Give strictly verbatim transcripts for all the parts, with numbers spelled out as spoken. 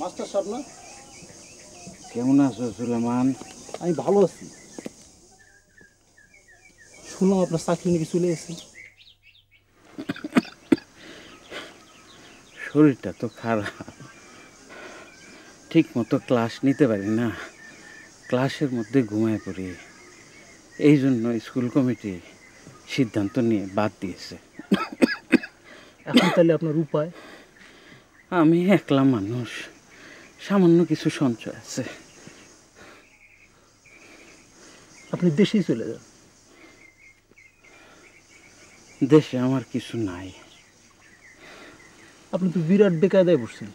Master সাহেব না কেমন আছো সুলেমান? আমি ভালো আছি। শুনলাম আপনার চাকরি নাকি চলে এসেছে। শরীরটা তো খারাপ, ঠিক মতো ক্লাস নিতে পারি না, ক্লাসের মধ্যে ঘুমায় পড়ি। এই জন্য স্কুল কমিটি সিদ্ধান্ত নিয়ে বাদ দিয়েছে। এখন তাহলে আপনার উপায়? আমি একলা মানুষ, সামান্য কিছু সঞ্চয় আছে। আপনি দেশেই চলে যান। দেশে আমার কিছু নাই। আপনি তো বিরাট বেকায়দায় পড়ছেন।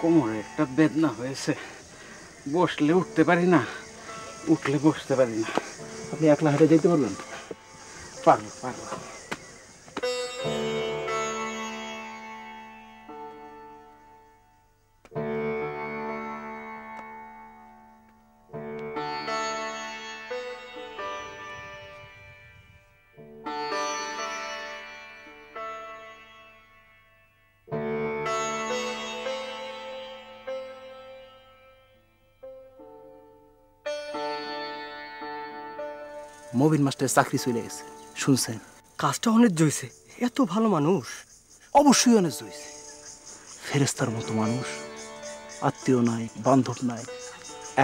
কোমরে একটা বেদনা হয়েছে, বসলে উঠতে পারি না, উঠলে বসতে পারি না। আপনি একলা হাঁটে যেতে পারবেন? পারবো পারবো। মবিন মাস্টার চাকরি চলে গেছে শুনছেন? কাজটা অনেক জয়েছে। এত ভালো মানুষ। অবশ্যই অনেক জয়েছে, ফেরেস্তার মতো মানুষ। আত্মীয় নাই, বান্ধব নাই,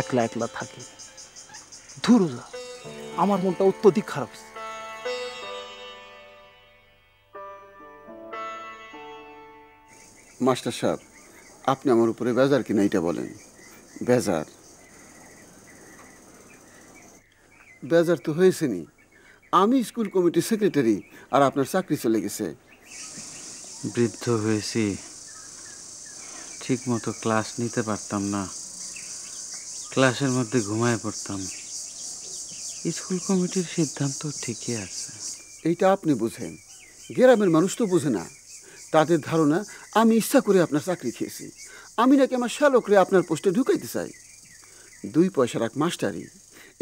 একলা একলা থাকে। ধুর, আমার মনটা অত্যধিক খারাপ। মাস্টার সাহেব, আপনি আমার উপরে বেজার কিনা এটা বলেন। বেজার বেজার তো হয়েছে নি। আমি স্কুল কমিটির সেক্রেটারি, আর আপনার চাকরি চলে গেছে। বৃদ্ধ হয়েছি, ঠিক মতো ক্লাস নিতে পারতাম না, ক্লাসের মধ্যে ঘুমায় পড়তাম। স্কুল কমিটির সিদ্ধান্ত ঠিকই আছে। এইটা আপনি বুঝেন, গ্রামের মানুষ তো বুঝে না। তাদের ধারণা আমি ইচ্ছা করে আপনার চাকরি খেয়েছি। আমি নাকি আমার শ্যালকরে আপনার পোস্টে ঢুকাইতে চাই। দুই পয়সার এক মাস্টারি,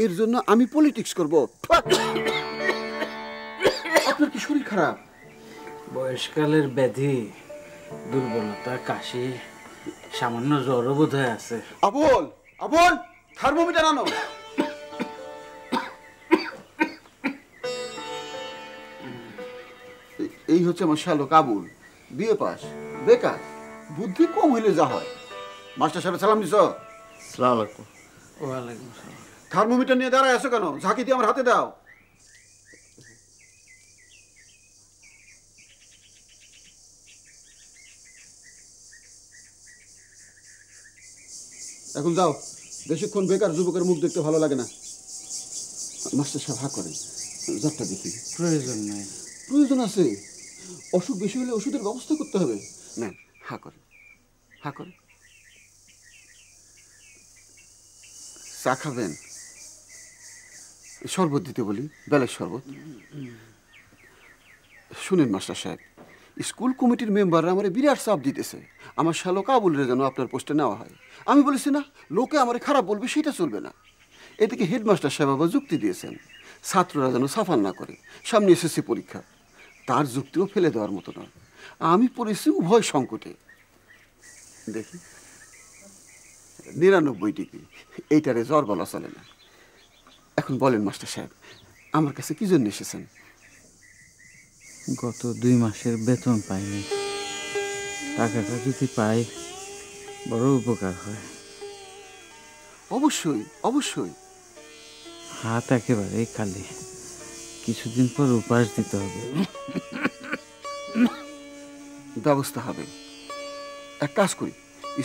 এর জন্য আমি পলিটিক্স করব। আপনার কি শরীর খারাপ? বয়সকালের ব্যাধি, দুর্বলতা, কাশি, সামান্য জ্বরও বোধহয় আছে। আবুল, আবুল, থার্মোমিটার আনো। এই হচ্ছে আমার শালক আবুল, বিএ পাস, বেকার, বুদ্ধি কম হইলে যা হয়। মাস্টার সাহেব সালাম দিছো। আসসালামু আলাইকুম। ওয়া আলাইকুম আসসালাম। থার্মোমিটার নিয়ে দাঁড়ায় আসো কেন? ঝাঁকি দিয়ে আমার হাতে দাও। এখন যাও, বেশিক্ষণ বেকার যুবকের মুখ দেখতে ভালো লাগে না। মাস্টার সাহেব হা করেন, জ্বরটা দেখি। প্রয়োজন নাই। প্রয়োজন আছে। অসুখ বেশি হলে ওষুধের ব্যবস্থা করতে হবে। না, হা করেন, হা করেন। চা খাবেন? শরবত দিতে বলি, বেলার শরবত। শুনেন মাস্টার সাহেব, স্কুল কমিটির মেম্বাররা আমার বিরাট চাপ দিতেছে, আমার শ্যালক আবুলরে যেন আপনার পোস্টে নেওয়া হয়। আমি বলেছি না, লোকে আমার খারাপ বলবে, সেটা চলবে না। এদিকে হেডমাস্টার সাহেব আবার যুক্তি দিয়েছেন, ছাত্ররা যেন সাফার না করে, সামনে এসএসসি পরীক্ষা। তার যুক্তিও ফেলে দেওয়ার মতো নয়। আমি পড়েছি উভয় সংকটে। দেখি নিরানব্বই ডিগ্রি, এইটারে জ্বর বলা চলে না। এখন বলেন মাস্টার সাহেব, আমার কাছে কি জন্য এসেছেন? গত দুই মাসের বেতন পাইনি। টাকাটা যদি পাই বড় উপকার হয়। অবশ্যই অবশ্যই। হাত একেবারেই খালি, কিছুদিন পর উপাস দিতে হবে। ব্যবস্থা হবে। এক কাজ করি,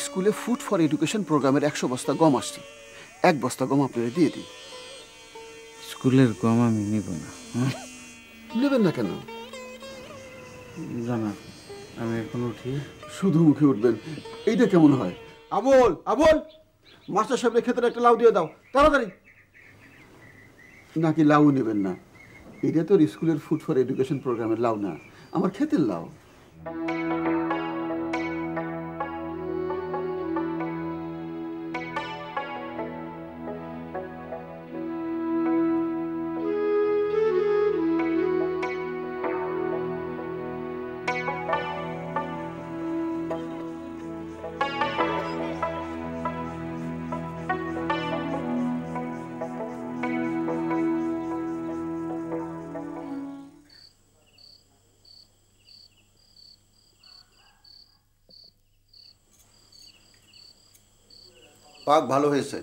স্কুলে ফুড ফর এডুকেশন প্রোগ্রামের একশো বস্তা গম আসছে, এক বস্তা গম আপনারা দিয়ে দিই। স্কুলের গম আমি নিব না। নেবেন না কেন? জানা, আমি এখন উঠি। শুধু মুখে উঠবেন, এইটা কেমন হয়? আবল, আবল, মাস্টার সাহেবের ক্ষেত্রে একটা লাউ দিয়ে দাও তাড়াতাড়ি। নাকি লাউ নেবেন না? এটা তোর স্কুলের ফুড ফর এডুকেশন প্রোগ্রামের লাউ না, আমার ক্ষেতের লাউ। পাক ভালো হয়েছে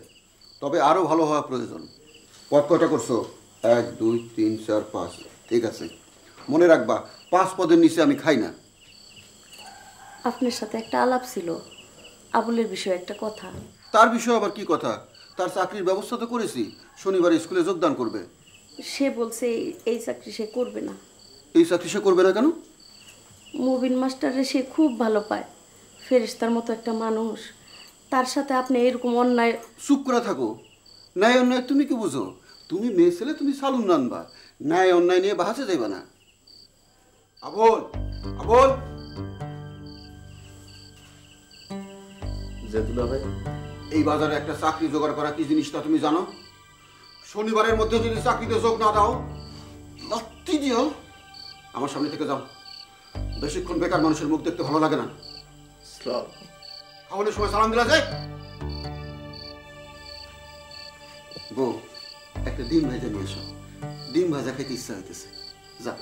তবে আরো ভালো হওয়া প্রয়োজন পদ কয়টা করছো এক দুই তিন চার পাঁচ ঠিক আছে মনে রাখবা পাঁচ পদের নিচে আমি খাই না আপনার সাথে একটা আলাপ ছিল আবুলের বিষয়ে একটা কথা তার বিষয় আবার কি কথা তার চাকরির ব্যবস্থা তো করেছি শনিবার স্কুলে যোগদান করবে সে বলছে এই চাকরি সে করবে না এই চাকরি সে করবে না কেন মুবিন মাস্টারে সে খুব ভালো পায় ফেরেশতার মতো একটা মানুষ তার সাথে আপনি এরকম অন্যায় চুপ করে থাকো ন্যায় অন্যায় তুমি কি বুঝো তুমি মেয়ে ছেলে তুমি সালুন রানবা ন্যায় অন্যায় নিয়ে বাহাসে যাইবা না আবুল আবুল জেতুলা ভাই এই বাজারে একটা চাকরি জোগাড় করা কি জিনিসটা তুমি জানো শনিবারের মধ্যে যদি চাকরিতে যোগ না দাও লাত্তি দিও আমার সামনে থেকে যাও বেশিক্ষণ বেকার মানুষের মুখ দেখতে ভালো লাগে না তাহলে সবাই সালাম দিলা যায় বউ একটা ডিম ভাজা নিয়ে এসো ডিম ভাজা খেতে ইচ্ছা হইতেছে যা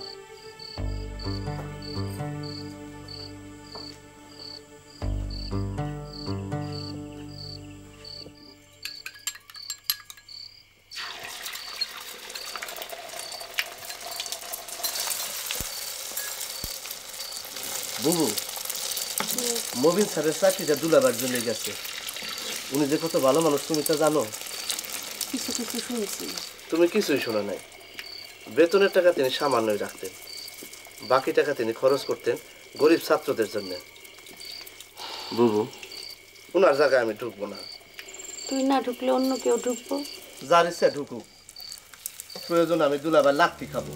বুবু মবিন স্যারের চাকরিটা দুলাবার জন্য গেছে উনি যে কত ভালো মানুষ তুমি তা জানো কিছু কিছু শুনেছি তুমি কিছুই শোনো নাই বেতনের টাকা তিনি সামান্যই রাখতেন বাকি টাকা তিনি খরচ করতেন গরিব ছাত্রদের জন্য বুবু ওনার জায়গায় আমি ঢুকবো না তুই না ঢুকলে অন্য কেউ ঢুকবো যার ইচ্ছা ঢুকুক প্রয়োজন আমি দুলাবার লাথি খাবো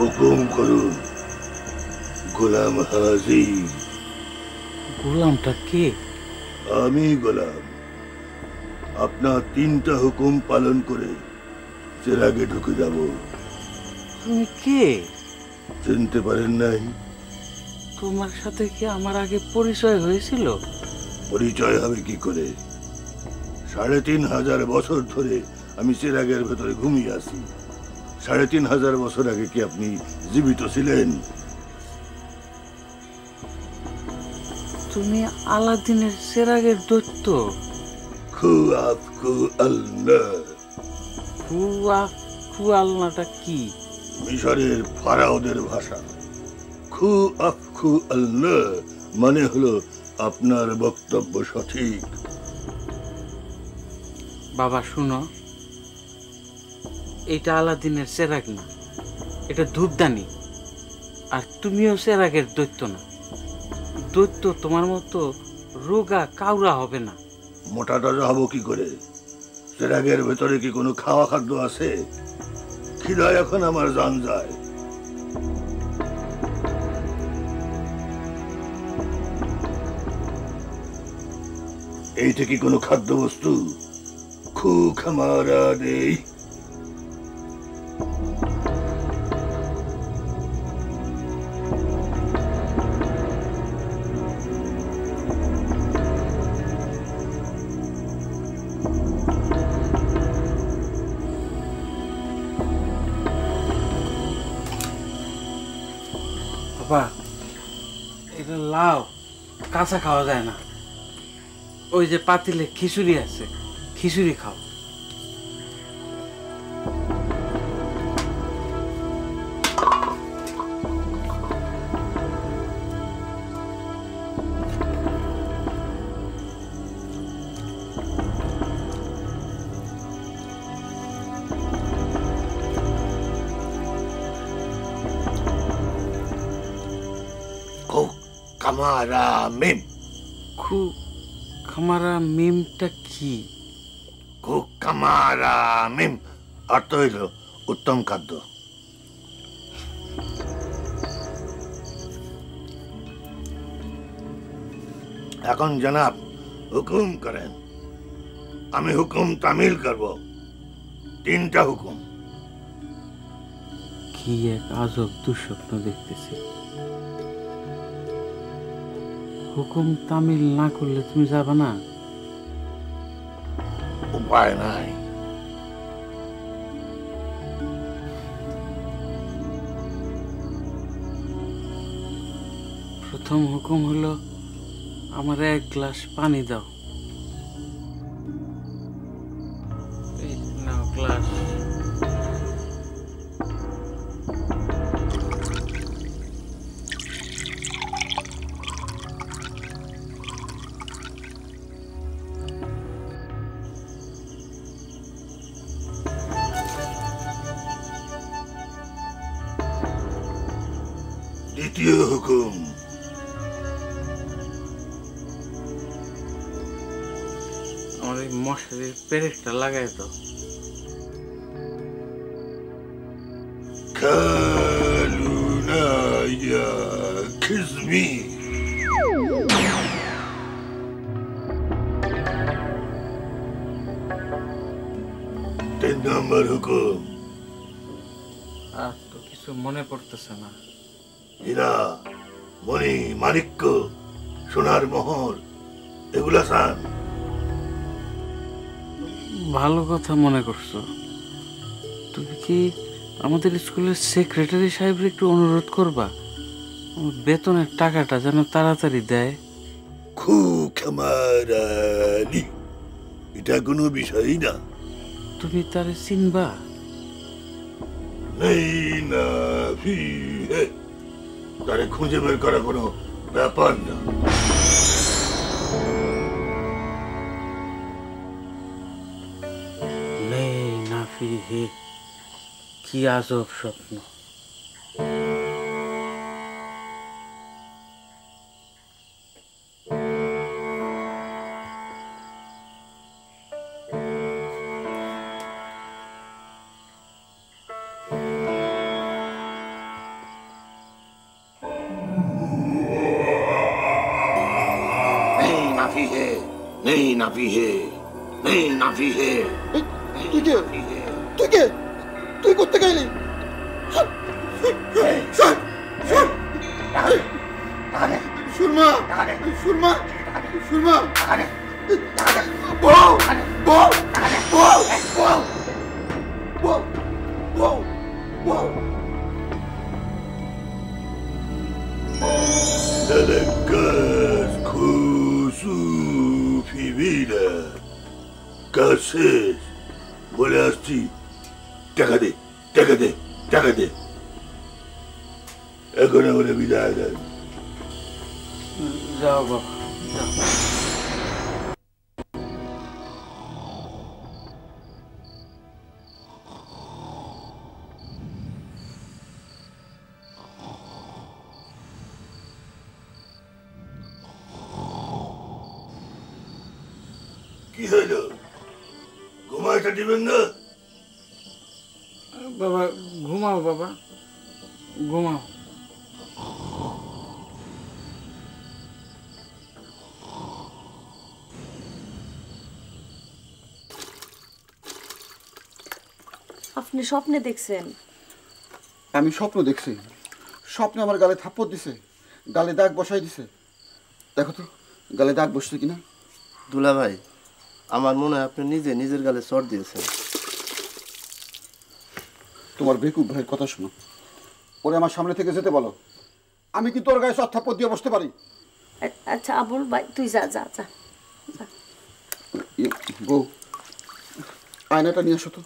হুকুম করুন গোলাম হাজির গোলামটা কে আমি গোলাম আপনার তিনটা হুকুম পালন করে চেরাগে ঢুকে যাব তুমি কে চিনতে পারেন নাই তোমার সাথে কি আমার আগে পরিচয় হয়েছিল পরিচয় হবে কি করে সাড়ে তিন হাজার বছর ধরে আমি চেরাগের ভেতরে ঘুমিয়ে আছি সাড়ে তিন হাজার বছর আগে কি আপনি জীবিত ছিলেন তুমি আলাদিনের চেরাগের দৈত্য খুয়াফ খুয়ালনা খুয়াফ খুয়ালনাটা কি মিশরের ফারাওদের ভাষা খুয়াফ খুয়ালনা মানে হলো আপনার বক্তব্য সঠিক। বাবা শুনো, এটা আলাদিনের চেরাগ না, এটা ধূপদানি। আর তুমিও চেরাগের দৈত্য না। দৈত্য তোমার মতো রোগা কাউরা হবে না। মোটা তাজা হব কি করে? চেরাগের ভেতরে কি কোনো খাওয়া খাদ্য আছে? খিদায় এখন আমার জান যায়। এইটা কি কোনো খাদ্য বস্তু? খুব খামারা নেই। বাবা এটা লাউ কাঁচা খাওয়া যায় না। ওই যে পাতিলে খিচুড়ি আছে, খিচুড়ি খাও। খামারা মিম। খু খামারা মিমটা কি? খু খামারা মিম অর্থ হইল উত্তম খাদ্য। এখন জনাব হুকুম করেন। আমি হুকুম তামিল করব। তিনটা হুকুম। কি এক আজব দুঃস্বপ্ন দেখতেছি। হুকুম তামিল না করলে তুমি যাবে না? উপায় নাই। প্রথম হুকুম হলো আমার এক গ্লাস পানি দাও। দ্বিতীয় হুকুম, আমার এই মশারির পেরেকটা লাগাই দাও। কালুনায়া খিজমি। তিন নম্বর হুকুম। আর তো কিছু মনে পড়তেছে না। হীরা, মণি, মানিক্য, সোনার মোহর এগুলা চান। ভালো কথা মনে করছো। তুমি কি আমাদের স্কুলের সেক্রেটারি সাহেবের একটু অনুরোধ করবা, বেতনের টাকাটা যেন তাড়াতাড়ি দেয়। খুব খামারানি, এটা কোনো বিষয়ই না। তুমি তারে চিনবা? তারে খুঁজে বের করা কোনো ব্যাপার না। কি আজব স্বপ্ন। তুই করতে গেলি। সুরমা সুরমা সুরমা বলে আসছি, টাকা দে টাকা দে টাকা দে। এখন বিদায় দেন। যাও বাবা। কি হলো? ঘুমাইতে দিবেন না? বাবা ঘুমাও, বাবা ঘুমাও। আপনি স্বপ্নে দেখছেন? আমি স্বপ্ন দেখছি। স্বপ্নে আমার গালে থাপ্পড় দিছে, গালে দাগ বসাই দিছে। দেখো তো গালে দাগ বসছে কিনা। দুলা ভাই, আমার মনে হয় আপনি নিজে নিজের গালে চড় দিয়েছেন। তোমার বেকুব ভাইয়ের কথা শোনো, ওরে আমার সামনে থেকে যেতে বলো। আমি কি তোর গায়ে সব থাপ্পড় দিয়ে বসতে পারি? আচ্ছা আবুল ভাই তুই যা যা যা। বউ আয়নাটা নিয়ে আসো তো।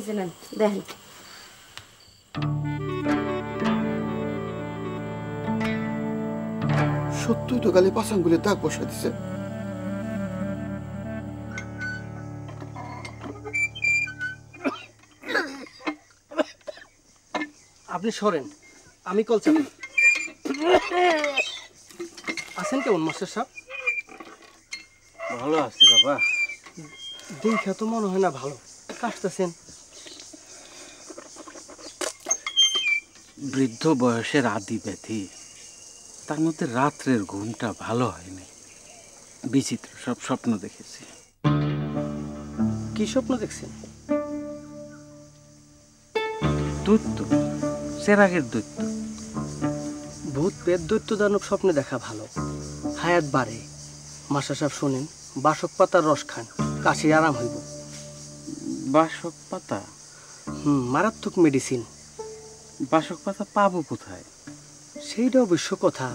Izlenin, dehin. Şottuğu da galiba sangule dağ boşa dize. Abni şoren, ami kol çakın. Asen kemun master sahab? Bhalo asti baba. Dekha to mone hoy na bhalo. Kastasen. বৃদ্ধ বয়সের আদি ব্যাধি, তার মধ্যে রাত্রের ঘুমটা ভালো হয়নি। বিচিত্র সব স্বপ্ন দেখেছি। কি স্বপ্ন দেখছেন? দৈত্য, চেরাগের দৈত্য, ভূত পেট দৈত্য দানব স্বপ্নে দেখা ভালো, হায়াত বাড়ে। মাস্টার সাহেব শোনেন, বাসক পাতার রস খান, কাশি আরাম হইব। বাসক পাতা? হুম, মারাত্মক মেডিসিন। বাসক পাতা পাবো কোথায়? সেইটা অবশ্য কথা,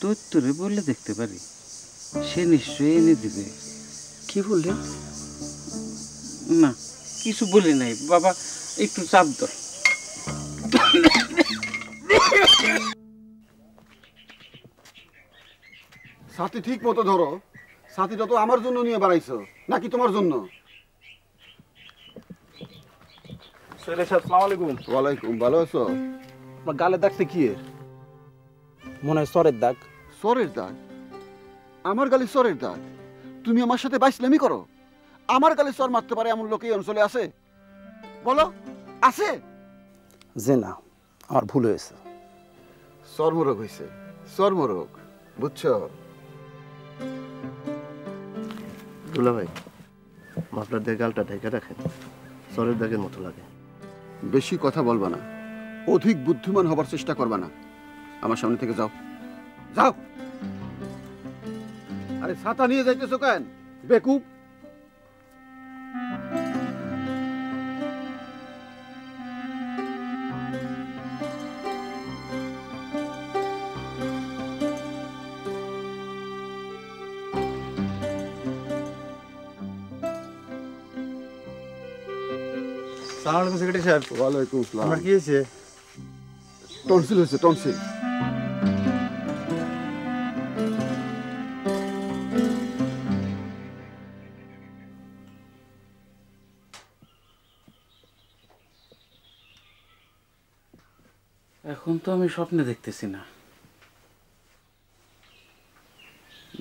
দৈত্যরে বললে দেখতে পারি, সে নিশ্চয়ই এনে দিবে। কি বললেন? না কিছু বলি নাই বাবা, একটু চাপ ধর। সাথী ঠিক মতো ধরো। সাথীটা তো আমার জন্য নিয়ে বাড়াইছো নাকি তোমার জন্য? গালে দাগটা কি? মনে হয় সরের দাগ। সরের দাগ? আমার গালে সরের দাগ? তুমি আমার সাথে বাইসলামি করো? আমার গালে সর মারতে পারে এমন লোক এই অঞ্চলে আছে? বলো আছে? যে না, আমার ভুল হয়েছে। চর্মরোগ হয়েছে, চর্মরোগ, বুঝছো? দুলা ভাই মাফলার দিয়ে গালটা ঢেকে রাখেন, সরের দাগের মতো লাগে। বেশি কথা বলবা না, অধিক বুদ্ধিমান হবার চেষ্টা করবা না। আমার সামনে থেকে যাও, যাও। আরে ছাতা নিয়ে যাইতেছো কেন বেকুব? এখন তো আমি স্বপ্নে দেখতেছি না,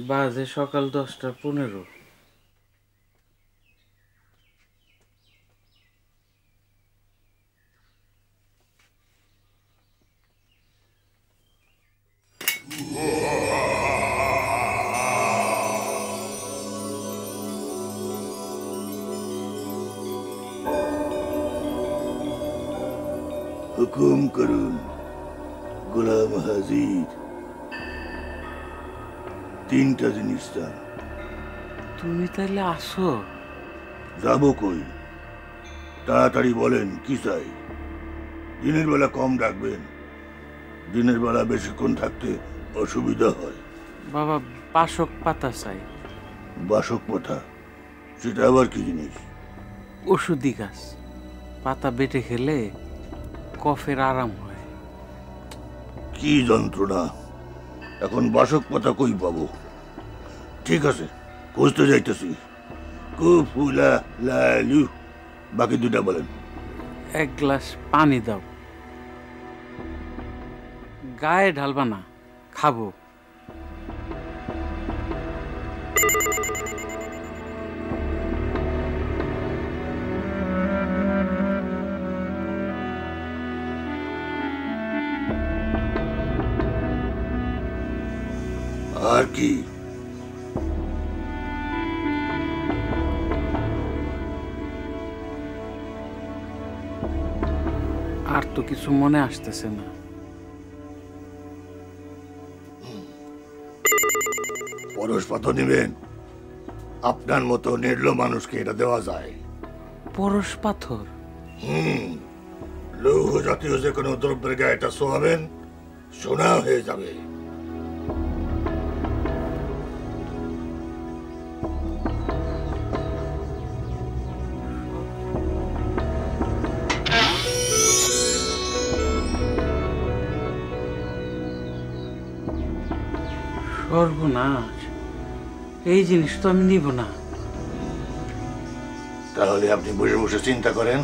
বাজে সকাল দশটা পনেরো। হুকুম করুন গোলাম হাজির। তিনটা জিনিস চান। তুমি তাহলে আসো? যাবো কই, তাড়াতাড়ি বলেন কি চাই। দিনের বেলা কম ডাকবেন, দিনের বেলা বেশিক্ষণ থাকতে অসুবিধা হয়। বাবা বাসক পাতা চাই। বাসক পাতা, সেটা আবার কি জিনিস? ওষুধি গাছ, পাতা বেটে খেলে কফের আরাম হয়। কি যন্ত্রণা, এখন বাসক পাতা কই পাবো? ঠিক আছে, খুঁজতে যাইতেছি। কুফুলা লালু, বাকি দুটা বলেন। এক গ্লাস পানি দাও, গায়ে ঢালবা না, খাবো। আর কি? আর তো কিছু মনে আসতেছে না। পরশ পাতা নেবেন? আপনার মতো নির্লো মানুষকে এটা দেওয়া যায়? পরশ পাথর? হম লৌহ জাতীয় যে কোনো দ্রব্যের গায়ে এটা শোয়াবেন, সোনা হয়ে যাবে। সর্বনাশ, এই জিনিস তো আমি নিব না। তাহলে আপনি বসে বসে চিন্তা করেন,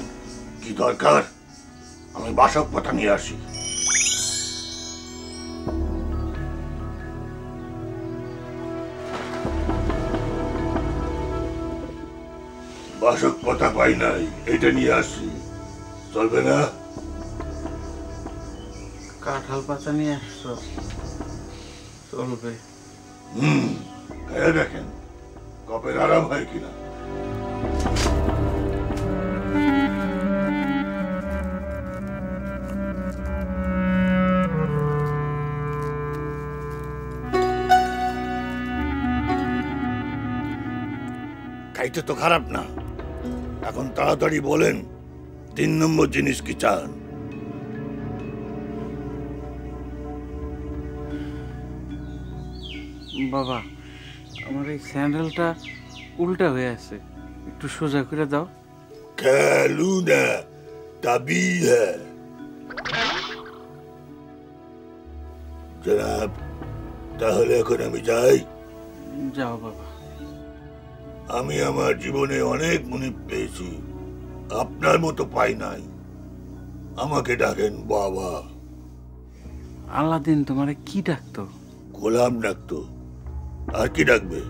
কি দরকার, আমি বাসক পাতা নিয়ে আসি। বাসক পাতা পাই নাই, এটা নিয়ে আসি, চলবে না? কাঁঠাল পাতা নিয়ে আসছ, চলবে। হুম, দেখেন কপের আরাম হয় কিনা। খাইতে তো খারাপ না। এখন তাড়াতাড়ি বলেন, তিন নম্বর জিনিস কি চান? বাবা, আমার এই স্যান্ডেলটা উল্টা হয়ে আছে, একটু সোজা করে দাও। কালুনা তাবি হ্যাঁ জনাব, তাহলে এখন আমি যাই। যাও বাবা, আমি আমার জীবনে অনেক মুনিব পেয়েছি, আপনার মতো পাই নাই। আমাকে ডাকেন বাবা। আলাদিন তোমারে কি ডাকতো? গোলাম ডাকতো, আর কি ডাকবে?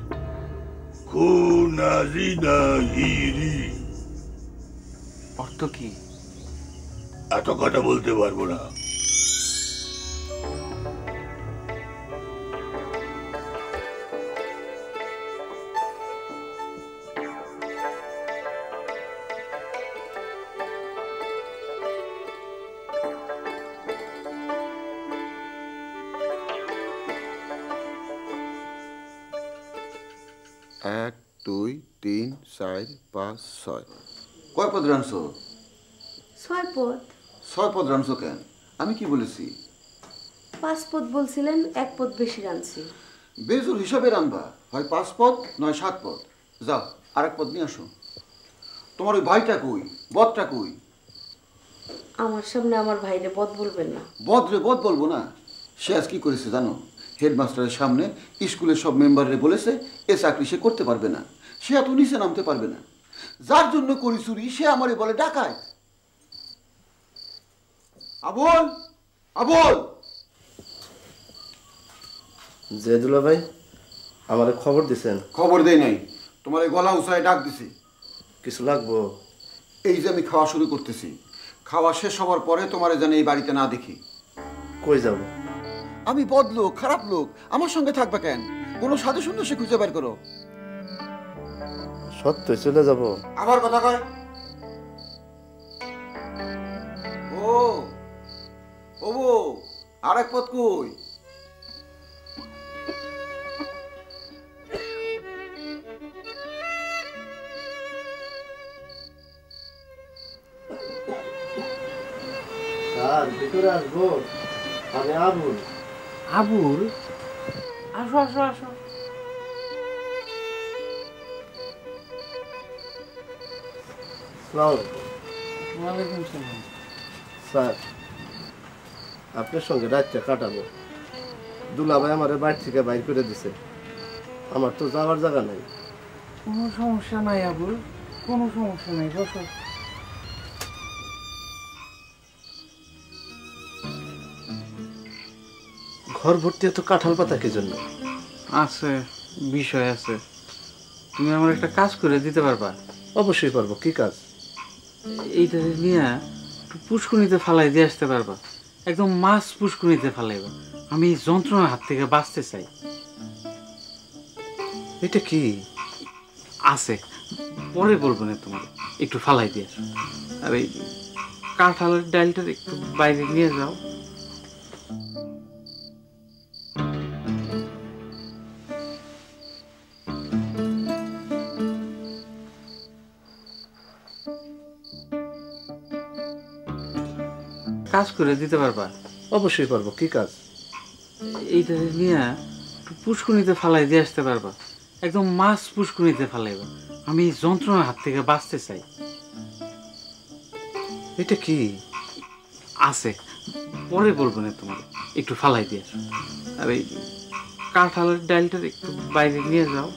অর্থ কি এত কথা বলতে পারবো না। এক দুই তিন চার পাঁচ ছয়, কয় পদ রাঁধছ? ছয় পদ। ছয় পদ রাঁধছ কেন? আমি কি বলেছি? পাঁচ পদ বলছিলেন, এক পদ বেশি রাঁধছি। বেজুর হিসাবে রাঁধবা, হয় পাঁচ পদ নয় সাত পদ। যাও আর এক পদ নিয়ে আসো। তোমার ওই ভাইটা কই, বদটা কই? আমার সামনে আমার ভাইরে বদ বলবেন না। বদরে বদ বলবো না। সে আজ কি করেছে জানো? হেডমাস্টারের সামনে স্কুলের সব মেম্বাররা বলেছে এ চাকরি সে করতে পারবে না, সে এত নিচে নামতে পারবে না। যার জন্য করি চুরি, সে আমারে বলে ডাকায়। আবল আবল জেদুলা ভাই, আমার খবর দিছেন? খবর দেই নাই, তোমার গলা উঁচায় ডাক দিছি। কিছু লাগবো? এই যে আমি খাওয়া শুরু করতেছি, খাওয়া শেষ হওয়ার পরে তোমারে যেন এই বাড়িতে না দেখি। কই যাব? আমি বদ লোক, খারাপ লোক, আমার সঙ্গে থাকবা কেন? কোনো সাধু সুন্দর সে খুঁজে বের করো। সত্য চলে যাব। আবার কথা কয়। ও ওবো, আর এক পথ কই? আর ভিতরে আসবো? আমি আবুল। আবুল, আসো আসো আসো। Selamünaleyküm. Aleykümselam. Sir, আপনার সঙ্গে রাতটা কাটাবো। দুলা ভাই আমারে বাড়ি থেকে বাইরে করে দিয়েছে। আমার তো যাওয়ার জায়গা নাই। কোনো সমস্যা নাই আবু, কোনো সমস্যা নাই, বসো। ঘর ভর্তি এত কাঁঠাল পাতা কি জন্য? আছে, বিষয় আছে। তুমি আমার একটা কাজ করে দিতে পারবা? অবশ্যই পারবো। কি কাজ? এইটা নিয়ে পুষ্কুনিতে ফালাই দিয়ে আসতে পারবা, একদম মাছ পুষ্কুনিতে ফালাইবা। আমি যন্ত্রণার হাত থেকে বাঁচতে চাই। এটা কি আছে পরে বলবো না, তোমার একটু ফালাই দিয়ে আসো। আর এই কাঁঠালের ডালটা একটু বাইরে নিয়ে যাও। কাজ করে দিতে পারবা? অবশ্যই পারবো। কি কাজ? এইটা নিয়ে পুষ্কুনিতে ফালাই দিয়ে আসতে পারবা, একদম মাছ পুষ্কুনিতে ফালাইবা। আমি যন্ত্রণার হাত থেকে বাঁচতে চাই। এটা কি আছে পরে বলবো না, তোমার একটু ফালাই দিয়ে আসো। আর এই কাঁঠালের ডালটা একটু বাইরে নিয়ে যাও।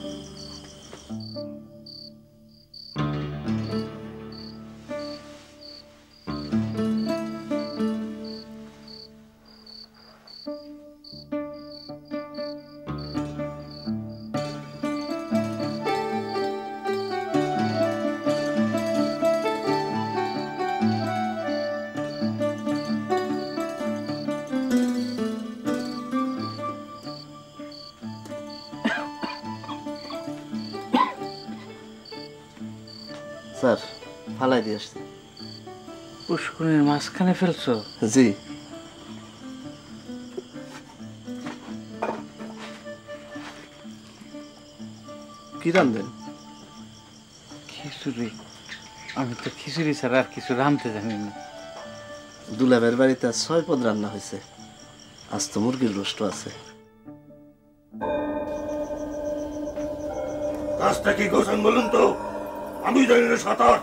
স্যার ফালাই দিয়ে আসছি। পুষ্করিণীর মাঝখানে ফেলছো? জি। কি রাঁধবেন? খিচুড়ি। আমি তো খিচুড়ি ছাড়া আর কিছু রাঁধতে জানি না। দুলাবের বাড়িতে আজ ছয় পদ রান্না হয়েছে, আজ তো মুরগির রোস্ট আছে। কাজটা কি করছেন বলুন তো? আমি জানি না সাঁতার।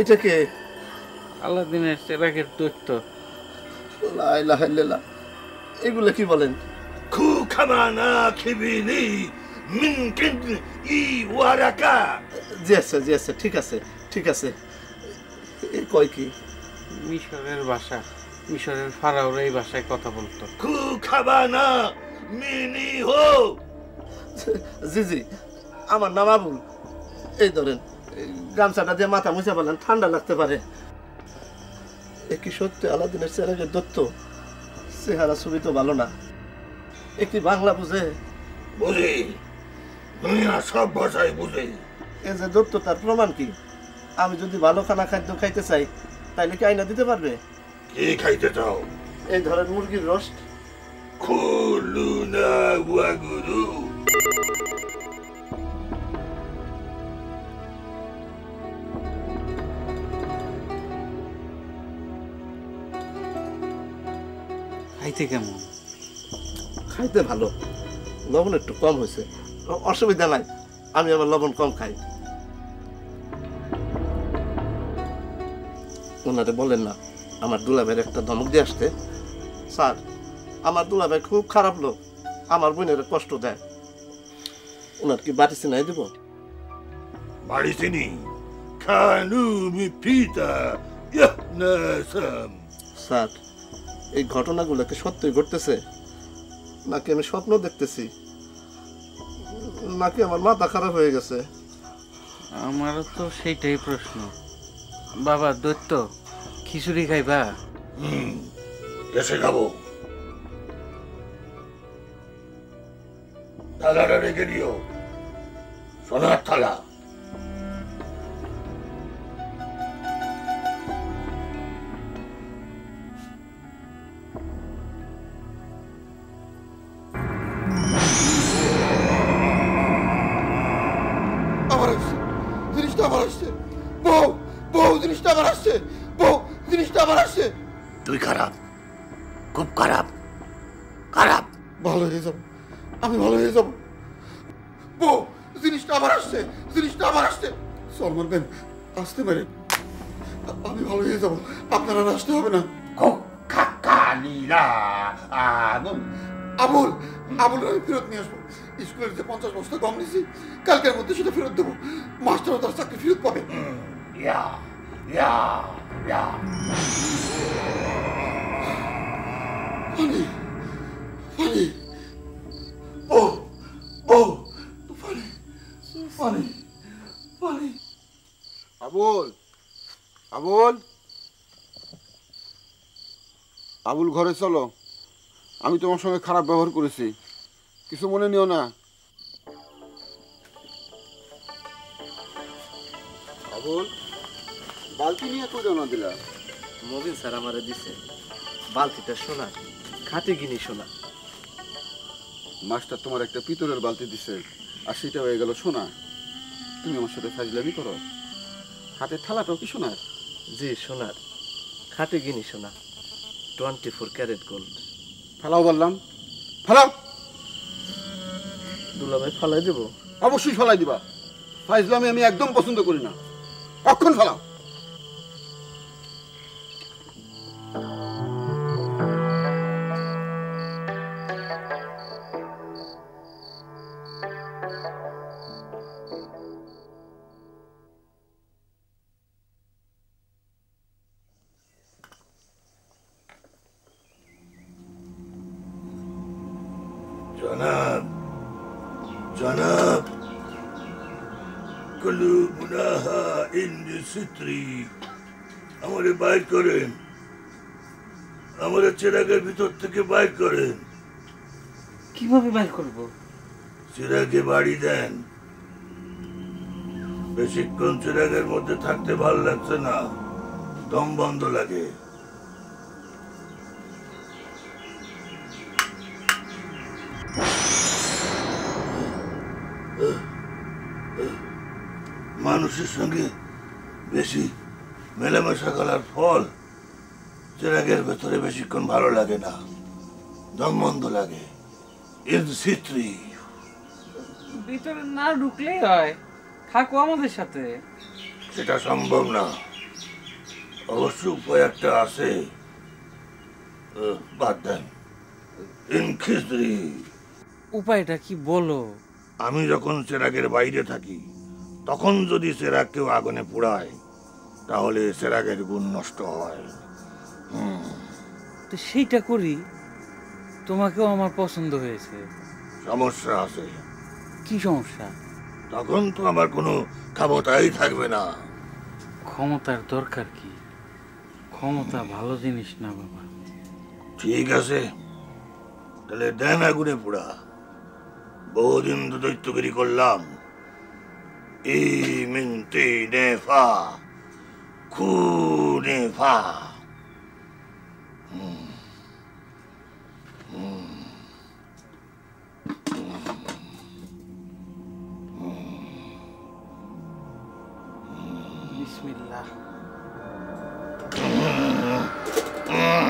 এটা কে? আলাদিনের চেরাগের দৈত্য। এগুলো কি বলেন? খু খামা না খিবি নি মিন কিন ই ওয়ারাকা। জি আছে, জি আছে, ঠিক আছে, ঠিক আছে। এই কয় কি? মিশরের ভাষা। মিশরের ফারাওরা এই ভাষায় কথা বলতো। খু খামা না মিনি হো। জি জি, আমার নাম আবুল। এই ধরেন গামছাটা দিয়ে মাথা মুছে বলেন, ঠান্ডা লাগতে পারে। একটি সত্যি আলাদিনের চেরাগের দৈত্য। চেহারা ছবি তো ভালো না। একটি বাংলা বুঝে? বুঝি, সব ভাষায় বুঝে। এ যে দৈত্য, তার প্রমাণ কি? আমি যদি ভালো খানা খাদ্য খাইতে চাই তাহলে কি আইনা দিতে পারবে? কি খাইতে চাও? এই ধরেন মুরগির রোস্ট। খাইতে কেমন? খাইতে ভালো, লবণ একটু কম হয়েছে। অসুবিধা নাই, আমি আবার লবণ কম খাই। ওনারে বলেন না আমার দুলাভাইয়ের একটা ধমক দিয়ে আসতে। স্যার, আমার দুলাভাই খুব খারাপ লোক, আমার বোনের কষ্ট দেয়। ওনার কি বাড়ি চিনাই দেব? বাড়ি চিনি খানু মিফিতা ইয়াহনাসাম। স্যার, এই ঘটনাগুলোকে সত্যিই ঘটতেছে নাকি আমি স্বপ্ন দেখতেছি, নাকি আমার মাথা খারাপ হয়ে গেছে? আমারও তো সেইটাই প্রশ্ন। বাবা দৈত্য, খিচুড়ি খাইবা? হুম, এসে খাবো। থালাটা রেখে দিও, সোনার থালা। তুই খারাপ, খুব খারাপ, খারাপ। ভালো হয়ে যাবো আমি, ভালো হয়ে যাবো। বউ, জিনিসটা আবার আসছে, জিনিসটা আবার আসছে। চল মারবেন, Aslı beni. Abi vallahi zaman. Ablara açtı abına. Ko kakanila. Abul. Abul. Abul öpürüp niye bu? İskulde pontos bosta gomnisi. Kalkar mı dışında fırıttı bu. Master otarsak bir fırıt babi. Ya. Ya. Ya. Hani. Hani. Oh. Oh. Hani. Hani. Hani. Abul. Abul Abul ঘরে চলো আমি তোমার সঙ্গে খারাপ ব্যবহার করেছি কিছু মনে নিও না আবুল বালতি নিয়ে কই দাও না দিলা মবিন স্যার আমারে দিছে বালতিটা সোনা খাতে গিনি সোনা মাস্টার তোমার একটা পিতলের বালতি দিছে আর সেটা হয়ে গেল সোনা তুমি আমার সাথে ফাজলামি করো হাতে থালাটাও কি সোনা জি সোনার খাটে গিনি সোনা চব্বিশ ক্যারেট গোল্ড ফালাও বললাম ফালাও দুলা ভাই ফালাই দেব অবশ্যই ফালাই দিবা ফাইজলামি আমি একদম পছন্দ করি না অক্ষণ ফালাও করেন আমাদের চেরাগের ভিতর থেকে বাইর করেন কিভাবে বাইর করব চেরাগে বাড়ি দেন বেশিক্ষণ চেরাগের মধ্যে থাকতে ভালো লাগছে না দম বন্ধ লাগে মানুষের সঙ্গে বেশি মেলামেশা করার ফল চেরাগের ভেতরে বেশিক্ষণ ভালো লাগে না দমবন্ধ লাগে ইনসিট্রি ভিতরে না ঢুকলেই হয় থাকো আমাদের সাথে সেটা সম্ভব না অবশ্য উপায় একটা আছে বাদ দেন ইনসিট্রি উপায়টা কি বলো আমি যখন চেরাগের বাইরে থাকি তখন যদি চেরাগ কেউ আগুনে পোড়ায় তাহলে চেরাগের গুণ নষ্ট হয় হুম তো সেটা করি তোমাকেও আমার পছন্দ হয়েছে সমস্যা আছে কি সমস্যা তখন তো আমার কোনো ক্ষমতাই থাকবে না ক্ষমতার দরকার কি ক্ষমতা ভালো জিনিস না বাবা ঠিক আছে তাহলে দেন আগুনে পোড়া বহুদিন তো দৈত্যগিরি করলাম এই মিনতে NEFA Kunefa. Hmm. Hmm. Hmm. Hmm. Bismillah. Hmm. Hmm.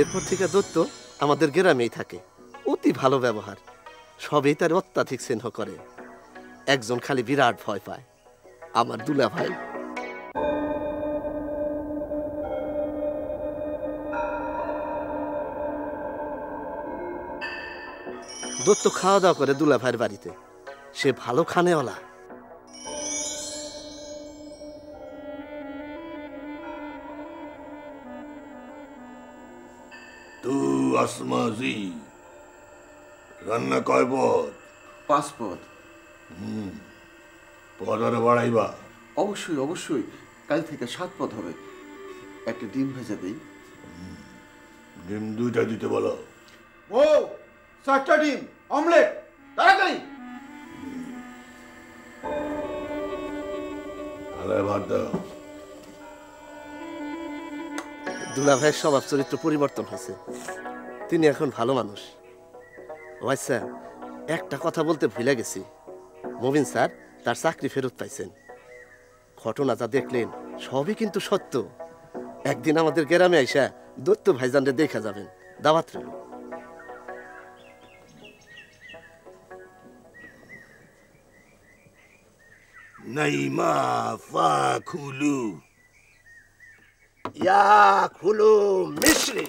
এরপর থেকে দত্ত আমাদের গ্রামেই থাকে অতি ভালো ব্যবহার সবই তার অত্যাধিক স্নেহ করে একজন খালি বিরাট ভয় পায় আমার দুলা ভাই দত্ত খাওয়া দাওয়া করে দুলা ভাইয়ের বাড়িতে সে ভালো খানেওয়ালা আসমাজি রান্না কয় পদ পাঁচ পদ হুম পদ আরো বাড়াইবা অবশ্যই অবশ্যই কাল থেকে সাত পদ হবে একটা ডিম ভেজা দেই ডিম দুইটা দিতে বলো ও সাতটা ডিম অমলেট তাড়াতাড়ি আরে ভাত দাও দুলা ভাই স্বভাব চরিত্র পরিবর্তন হয়েছে তিনি এখন ভালো মানুষ। ভাই স্যার, একটা কথা বলতে ভুলে গেছি, মবিন স্যার তার চাকরি ফেরত পাইছেন। ঘটনা যা দেখলেন সবই কিন্তু সত্য। একদিন আমাদের গ্রামে আইসা দত্ত ভাইজানরে দেখা যাবেন, দাওয়াত রইল। নাইমা ফাখুলু ইয়া খুলু মিশরি।